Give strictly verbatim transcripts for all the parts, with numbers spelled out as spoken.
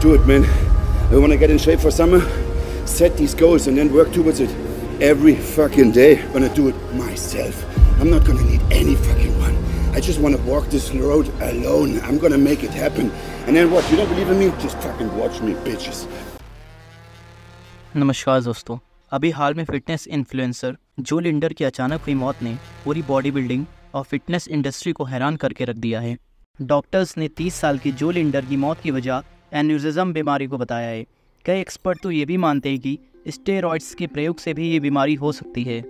do it, man. I want to get in shape for summer, set these goals and then work towards it. Every fucking day, I'm gonna do it myself. I'm not gonna need any fucking one. I just wanna walk this road alone. I'm gonna make it happen. And then what, you don't believe in me? Just fucking watch me, bitches. नमस्कार दोस्तों, अभी हाल में fitness influencer जो Lindner की अचानक हुई मौत ने पूरी बॉडी बिल्डिंग और फिटनेस इंडस्ट्री को हैरान करके रख दिया है। डॉक्टर्स ने तीस साल की जो लिंडर की मौत की वजह एन्यूरिज्म बीमारी को बताया है। कई एक्सपर्ट तो ये भी मानते हैं कि स्टेरॉइड्स के प्रयोग से भी ये बीमारी हो सकती है।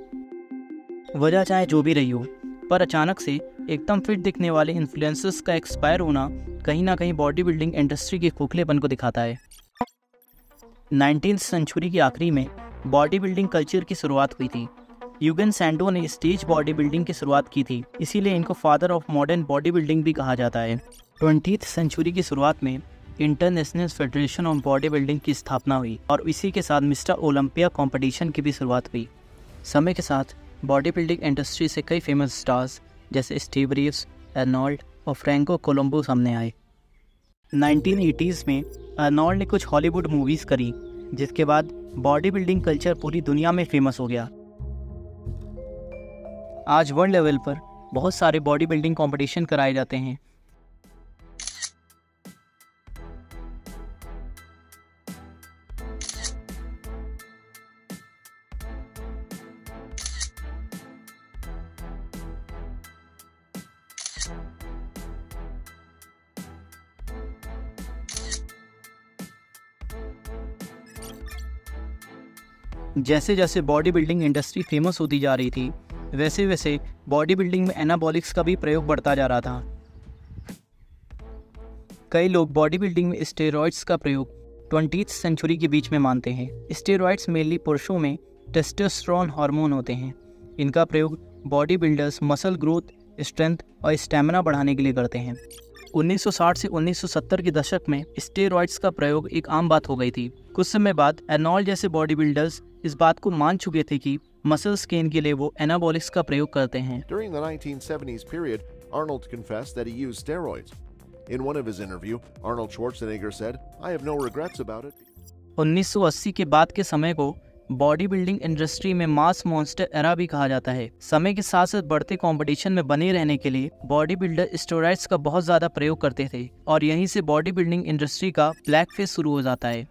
वजह चाहे जो भी रही हो, पर अचानक से एकदम फिट दिखने वाले इन्फ्लुएंसर्स का एक्सपायर होना कहीं ना कहीं बॉडी बिल्डिंग इंडस्ट्री के खोखलेपन को दिखाता है। नाइनटीन सेंचुरी के आखिरी में बॉडी बिल्डिंग कल्चर की शुरुआत हुई थी। यूगेन सैंडो ने स्टेज बॉडी बिल्डिंग की शुरुआत की थी, इसीलिए इनको father of modern body building भी कहा जाता है। ट्वेंटीथ सेंचुरी की शुरुआत में international federation of body building की स्थापना हुई और इसी के साथ मिस्टर ओलंपिया कंपटीशन की भी शुरुआत हुई। समय के साथ बॉडी बिल्डिंग इंडस्ट्री से कई फेमस स्टार्स जैसे स्टीव रीव्स, अर्नोल्ड और फ्रैंको कोलम्बो सामने आए। नाइनटीन एटीज़ में अर्नोल्ड ने कुछ हॉलीवुड मूवीज़ करी, जिसके बाद बॉडी बिल्डिंग कल्चर पूरी दुनिया में फेमस हो गया। आज वर्ल्ड लेवल पर बहुत सारे बॉडी बिल्डिंग कंपटीशन कराए जाते हैं। जैसे जैसे बॉडी बिल्डिंग इंडस्ट्री फेमस होती जा रही थी, वैसे वैसे बॉडी बिल्डिंग में एनाबॉलिक्स का भी प्रयोग बढ़ता जा रहा था। कई लोग बॉडी बिल्डिंग में स्टेरॉइड्स का प्रयोग ट्वेंटीथ सेंचुरी के बीच में मानते हैं। स्टेरॉइड्स मेनली पुरुषों में टेस्टोस्टेरोन हार्मोन होते हैं। इनका प्रयोग body builders muscle growth, strength और स्टैमिना बढ़ाने के लिए करते हैं। उन्नीस सौ साठ से उन्नीस सौ सत्तर के दशक में स्टेरॉइड्स का प्रयोग एक आम बात हो गई थी। कुछ समय बाद अर्नोल्ड जैसे बॉडी बिल्डर्स इस बात को मान चुके थे कि मसल्स गेन के लिए वो एनाबॉलिक्स का प्रयोग करते हैं। During the nineteen seventies period, Arnold confessed that he used steroids. In one of his interview, Arnold Schwarzenegger said, "I have no regrets about it." उन्नीस सौ अस्सी के बाद के समय को बॉडी बिल्डिंग इंडस्ट्री में मास मॉन्स्टर एरा भी कहा जाता है। समय के साथ साथ बढ़ते कंपटीशन में बने रहने के लिए बॉडी बिल्डर स्टेरॉइड्स का बहुत ज्यादा प्रयोग करते थे और यहीं से बॉडी बिल्डिंग इंडस्ट्री का ब्लैक फेस शुरू हो जाता है।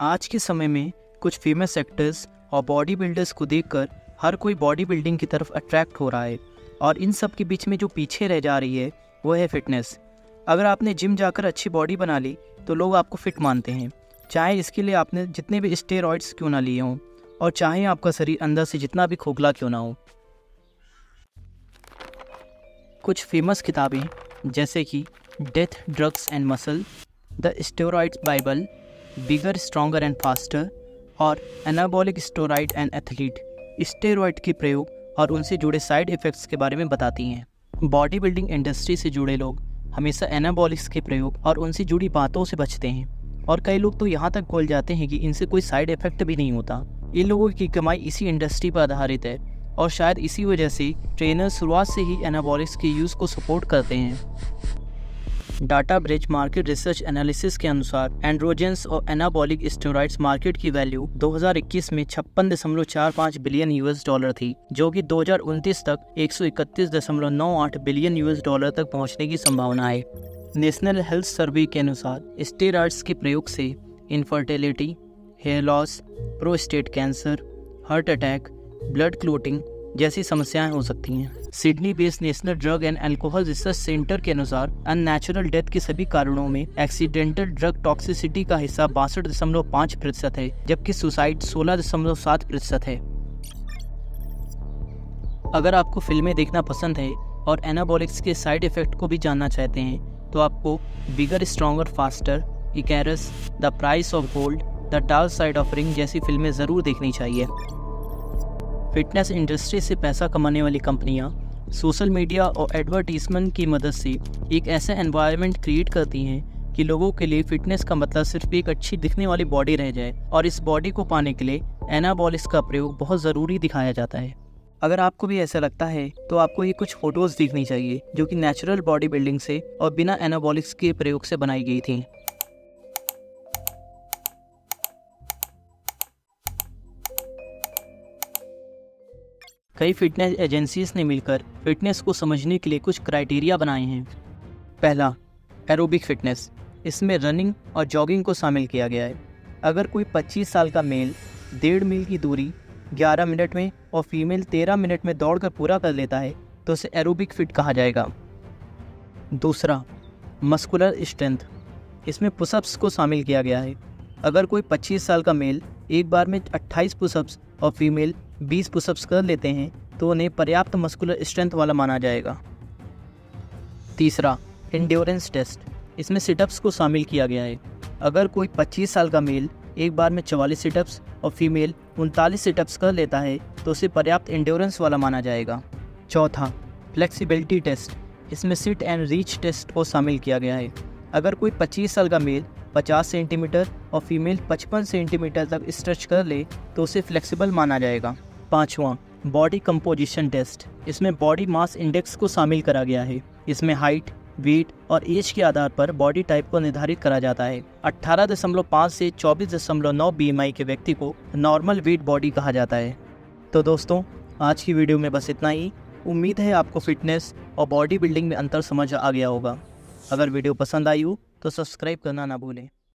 आज के समय में कुछ फेमस एक्टर्स और बॉडी बिल्डर्स को देखकर हर कोई बॉडी बिल्डिंग की तरफ अट्रैक्ट हो रहा है और इन सब के बीच में जो पीछे रह जा रही है वो है फिटनेस। अगर आपने जिम जाकर अच्छी बॉडी बना ली तो लोग आपको फिट मानते हैं, चाहे इसके लिए आपने जितने भी स्टेरॉइड्स क्यों ना लिए हों और चाहे आपका शरीर अंदर से जितना भी खोखला क्यों ना हो। कुछ फेमस किताबें जैसे कि death, drugs and muscle, the steroids bible, bigger, stronger and faster और anabolic steroid and athlete steroid के प्रयोग और उनसे जुड़े साइड इफ़ेक्ट्स के बारे में बताती हैं। बॉडी बिल्डिंग इंडस्ट्री से जुड़े लोग हमेशा एनाबॉलिक्स के प्रयोग और उनसे जुड़ी बातों से बचते हैं और कई लोग तो यहाँ तक बोल जाते हैं कि इनसे कोई साइड इफ़ेक्ट भी नहीं होता। इन लोगों की कमाई इसी इंडस्ट्री पर आधारित है और शायद इसी वजह से ट्रेनर शुरुआत से ही एनाबॉलिक्स के यूज़ को सपोर्ट करते हैं। Data bridge market research analysis के अनुसार एंड्रोजेंस और एनाबॉलिक स्टेरॉइड्स मार्केट की वैल्यू दो हज़ार इक्कीस में छप्पन दशमलव चार पाँच बिलियन यूएस डॉलर थी, जो कि दो हज़ार उनतीस तक एक सौ इकतीस दशमलव नौ आठ बिलियन यूएस डॉलर तक पहुंचने की संभावना है। नेशनल हेल्थ सर्वे के अनुसार स्टेरॉइड्स के प्रयोग से infertility, hair loss, prostate cancer, heart attack, blood clotting जैसी समस्याएं हो सकती हैं। Sydney based national drug and alcohol research centre के अनुसार अननेचुरल डेथ के सभी कारणों में एक्सीडेंटल ड्रग टॉक्सिसिटी का हिस्सा बासठ दशमलव पाँच प्रतिशत है, जबकि सुसाइड सोलह दशमलव सात प्रतिशत है। अगर आपको फिल्में देखना पसंद है और एनाबॉलिक्स के साइड इफेक्ट को भी जानना चाहते हैं तो आपको bigger, stronger, faster, Icarus, the price of gold, the dark side of ring जैसी फिल्में ज़रूर देखनी चाहिए। फिटनेस इंडस्ट्री से पैसा कमाने वाली कंपनियां सोशल मीडिया और एडवर्टीजमेंट की मदद से एक ऐसा एनवायरनमेंट क्रिएट करती हैं कि लोगों के लिए फिटनेस का मतलब सिर्फ एक अच्छी दिखने वाली बॉडी रह जाए, और इस बॉडी को पाने के लिए एनाबॉलिक्स का प्रयोग बहुत ज़रूरी दिखाया जाता है। अगर आपको भी ऐसा लगता है तो आपको ये कुछ फोटोज़ दिखनी चाहिए जो कि नेचुरल बॉडी बिल्डिंग से और बिना एनाबॉलिक्स के प्रयोग से बनाई गई थी। कई फिटनेस एजेंसीज ने मिलकर फिटनेस को समझने के लिए कुछ क्राइटेरिया बनाए हैं। पहला, एरोबिक फिटनेस। इसमें रनिंग और जॉगिंग को शामिल किया गया है। अगर कोई पच्चीस साल का मेल डेढ़ मील की दूरी ग्यारह मिनट में और फीमेल तेरह मिनट में दौड़कर पूरा कर लेता है तो उसे एरोबिक फिट कहा जाएगा। दूसरा, मस्कुलर स्ट्रेंथ। इसमें पुशअप्स को शामिल किया गया है। अगर कोई पच्चीस साल का मेल एक बार में अट्ठाईस पुशअप्स और फीमेल बीस पुशअप्स कर लेते हैं तो उन्हें पर्याप्त मस्कुलर स्ट्रेंथ वाला माना जाएगा। तीसरा, एंड्योरेंस टेस्ट। इसमें सिटअप्स को शामिल किया गया है। अगर कोई पच्चीस साल का मेल एक बार में चवालीस सिटअप्स और फीमेल उनतालीस सिटअप्स कर लेता है तो उसे पर्याप्त एंड्योरेंस वाला माना जाएगा। चौथा, फ्लेक्सिबिलिटी टेस्ट। इसमें सिट एंड रीच टेस्ट को शामिल किया गया है। अगर कोई पच्चीस साल का मेल पचास सेंटीमीटर और फीमेल पचपन सेंटीमीटर तक स्ट्रेच कर ले तो उसे फ्लेक्सिबल माना जाएगा। पाँचवा, बॉडी कंपोजिशन टेस्ट। इसमें बॉडी मास इंडेक्स को शामिल करा गया है। इसमें हाइट, वेट और एज के आधार पर बॉडी टाइप को निर्धारित करा जाता है। अठारह दशमलव पाँच से चौबीस दशमलव नौ बीएमआई के व्यक्ति को नॉर्मल वेट बॉडी कहा जाता है। तो दोस्तों, आज की वीडियो में बस इतना ही। उम्मीद है आपको फिटनेस और बॉडी बिल्डिंग में अंतर समझ आ गया होगा। अगर वीडियो पसंद आई हो तो सब्सक्राइब करना ना भूलें।